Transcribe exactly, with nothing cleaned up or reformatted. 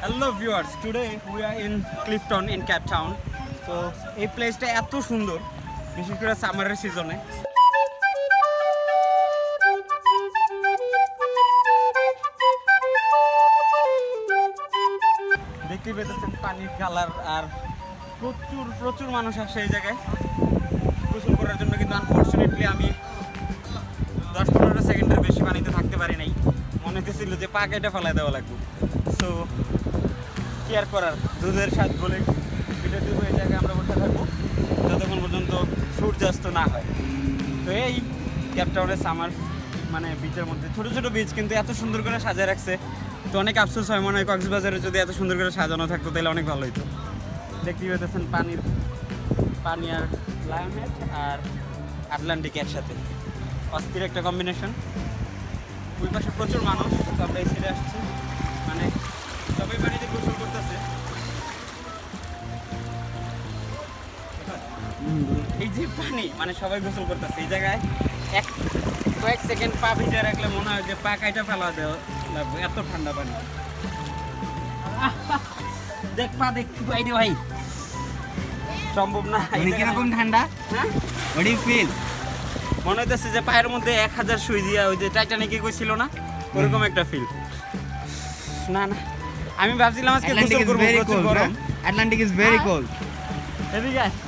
Hello viewers, today we are in Clifton in Cape Town. So this place is so beautiful, especially during summer season. দেখতে পেতেছেন পানির colour আর প্রচুর প্রচুর মানুষ আসে এই জায়গায় গোসল করার জন্য, কিন্তু আনফরচুনেটলি আমি দশ পনেরো সেকেন্ডের বেশি পানিতে থাকতে পারি নাই। মনে হচ্ছিল যে পা কেটে ফেলায় দেওয়া লাগবে। সো কি আর করার, দুধের স্বাদ বলে এটা দেবো। এই জায়গায় আমরা বসে থাকবো যতক্ষণ পর্যন্ত সূর্যাস্ত না হয়। তো এই ক্যাপ টাউনের সামার মানে বিচের মধ্যে ছোটো ছোটো বিচ কিন্তু এত সুন্দর করে সাজিয়ে রাখছে। তো অনেক আফসোস হয়, মনে হয় কক্সবাজারে যদি এত সুন্দর করে সাজানো থাকতো তাহলে অনেক ভালো হতো। দেখতে পেতেছেন পানির পানি আর লায়ন হেড আর আটলান্টিক একসাথে, অস্থির একটা কম্বিনেশন। ওই পাশে প্রচুর মানুষ, তো আমরা এই সাইডে আসছি, মানে সবাই পানিতে গোসল করতেছে। এই যে পানি মানে সবাই গোসল করতেছে এই জায়গায়, এক কয়েক সেকেন্ড পা ভিজে রাখলে মনে হয় যে পা কাইটা ফেলা দেওয়া লাগবে, এত ঠান্ডা পানি। দেখ পা দেখতে পাই রে ভাই, সম্ভব না। কিরকম ঠান্ডা, মনে হচ্ছে যে পায়ের মধ্যে এক হাজার সুই দিয়া ওই যে টাইটানিকে কইছিল না, ওরকম একটা ফিল। না না আমি ভাবছিলাম আজকে গোসল করব, আটলান্টিক ইজ ভেরি কোল্ড।